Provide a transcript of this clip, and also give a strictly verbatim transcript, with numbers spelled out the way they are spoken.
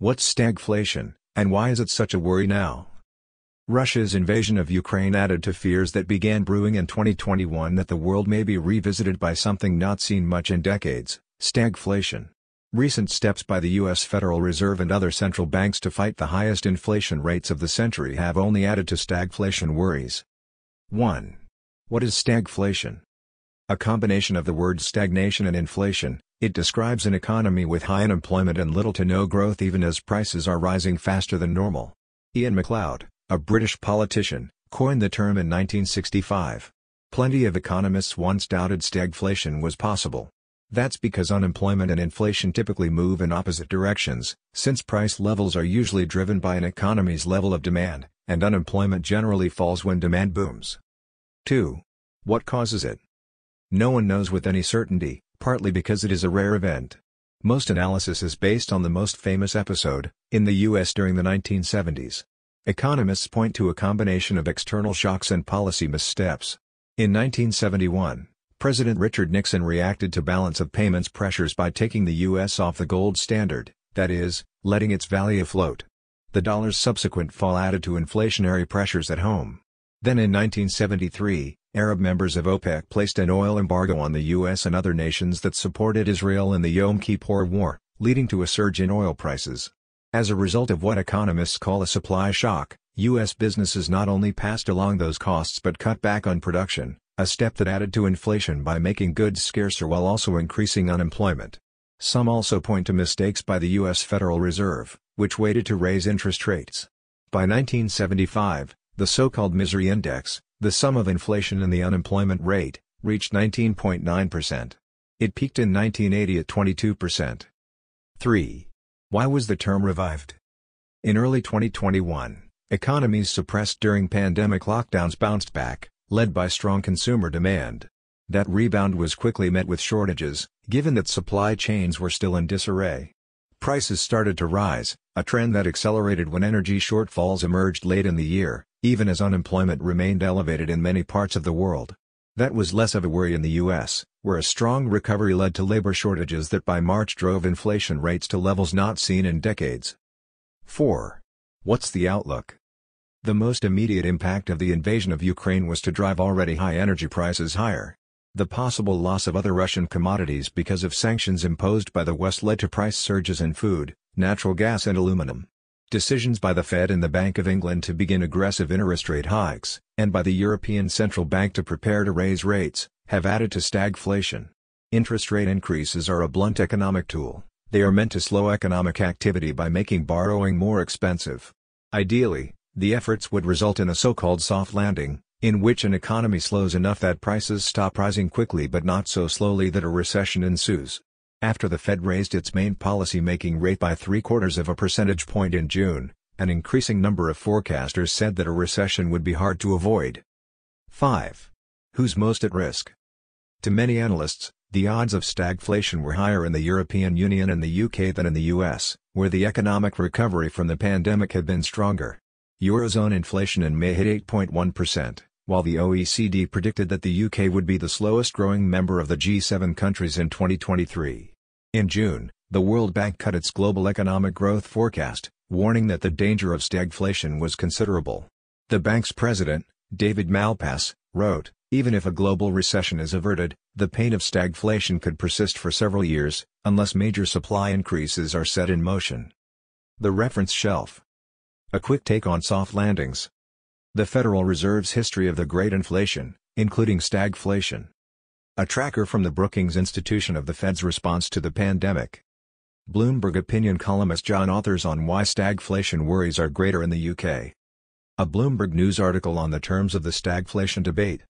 What's stagflation, and why is it such a worry now? Russia's invasion of Ukraine added to fears that began brewing in twenty twenty-one that the world may be revisited by something not seen much in decades, stagflation. Recent steps by the U S Federal Reserve and other central banks to fight the highest inflation rates of the century have only added to stagflation worries. one. What is stagflation? A combination of the words stagnation and inflation, it describes an economy with high unemployment and little to no growth even as prices are rising faster than normal. Ian McLeod, a British politician, coined the term in nineteen sixty-five. Plenty of economists once doubted stagflation was possible. That's because unemployment and inflation typically move in opposite directions, since price levels are usually driven by an economy's level of demand, and unemployment generally falls when demand booms. two. What causes it? No one knows with any certainty, partly because it is a rare event. Most analysis is based on the most famous episode, in the U S during the nineteen seventies. Economists point to a combination of external shocks and policy missteps. In nineteen seventy-one, President Richard Nixon reacted to balance of payments pressures by taking the U S off the gold standard, that is, letting its value float. The dollar's subsequent fall added to inflationary pressures at home. Then in nineteen seventy-three, Arab members of OPEC placed an oil embargo on the U S and other nations that supported Israel in the Yom Kippur War, leading to a surge in oil prices. As a result of what economists call a supply shock, U S businesses not only passed along those costs but cut back on production, a step that added to inflation by making goods scarcer while also increasing unemployment. Some also point to mistakes by the U S Federal Reserve, which waited to raise interest rates. By nineteen seventy-five, the so-called misery index, the sum of inflation and the unemployment rate, reached nineteen point nine percent. It peaked in nineteen eighty at twenty-two percent. three. Why was the term revived? In early twenty twenty-one, economies suppressed during pandemic lockdowns bounced back, led by strong consumer demand. That rebound was quickly met with shortages, given that supply chains were still in disarray. Prices started to rise, a trend that accelerated when energy shortfalls emerged late in the year, even as unemployment remained elevated in many parts of the world. That was less of a worry in the U S, where a strong recovery led to labor shortages that by March drove inflation rates to levels not seen in decades. four. What's the outlook? The most immediate impact of the invasion of Ukraine was to drive already high energy prices higher. The possible loss of other Russian commodities because of sanctions imposed by the West led to price surges in food, natural gas and aluminum. Decisions by the Fed and the Bank of England to begin aggressive interest rate hikes, and by the European Central Bank to prepare to raise rates, have added to stagflation. Interest rate increases are a blunt economic tool. They are meant to slow economic activity by making borrowing more expensive. Ideally, the efforts would result in a so-called soft landing, in which an economy slows enough that prices stop rising quickly but not so slowly that a recession ensues. After the Fed raised its main policy-making rate by three-quarters of a percentage point in June, an increasing number of forecasters said that a recession would be hard to avoid. five. Who's most at risk? To many analysts, the odds of stagflation were higher in the European Union and the U K than in the U S, where the economic recovery from the pandemic had been stronger. Eurozone inflation in May hit eight point one percent, while the O E C D predicted that the U K would be the slowest-growing member of the G seven countries in twenty twenty-three. In June, the World Bank cut its global economic growth forecast, warning that the danger of stagflation was considerable. The bank's president, David Malpass, wrote, "Even if a global recession is averted, the pain of stagflation could persist for several years, unless major supply increases are set in motion." The reference shelf. A quick take on soft landings. The Federal Reserve's history of the Great Inflation, including stagflation. A tracker from the Brookings Institution of the Fed's response to the pandemic. Bloomberg opinion columnist John Authors on why stagflation worries are greater in the U K. A Bloomberg News article on the terms of the stagflation debate.